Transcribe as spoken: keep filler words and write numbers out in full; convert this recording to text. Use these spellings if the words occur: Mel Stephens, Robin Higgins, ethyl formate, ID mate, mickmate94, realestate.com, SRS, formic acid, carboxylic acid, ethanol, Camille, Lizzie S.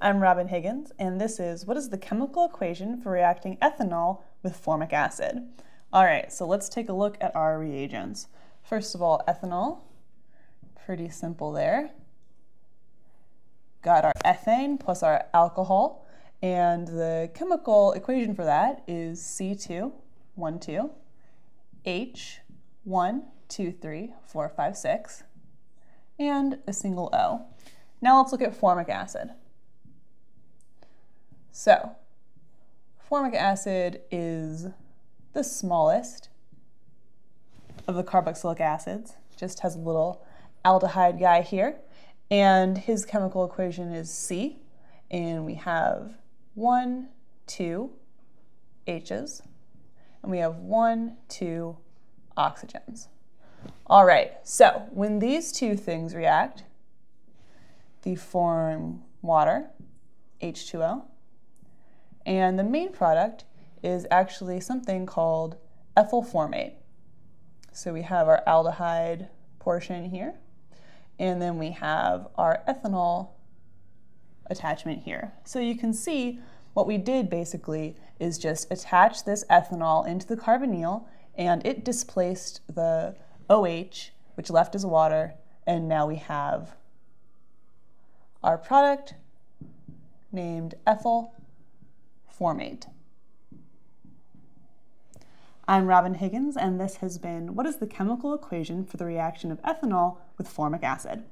I'm Robin Higgins, and this is what is the chemical equation for reacting ethanol with formic acid? All right, so let's take a look at our reagents. First of all, ethanol, pretty simple there. Got our ethane plus our alcohol, and the chemical equation for that is C two, one, two, H, one, two, three, four, five, six, and a single O. Now let's look at formic acid. So, formic acid is the smallest of the carboxylic acids, just has a little aldehyde guy here, and his chemical equation is C, and we have one, two H's, and we have one, two oxygens. All right, so when these two things react, they form water, H two O, and the main product is actually something called ethyl formate. So we have our aldehyde portion here, and then we have our ethanol attachment here. So you can see what we did basically is just attach this ethanol into the carbonyl, and it displaced the O H, which left as water, and now we have our product named ethyl formate. I'm Robin Higgins, and this has been what is the chemical equation for the reaction of ethanol with formic acid?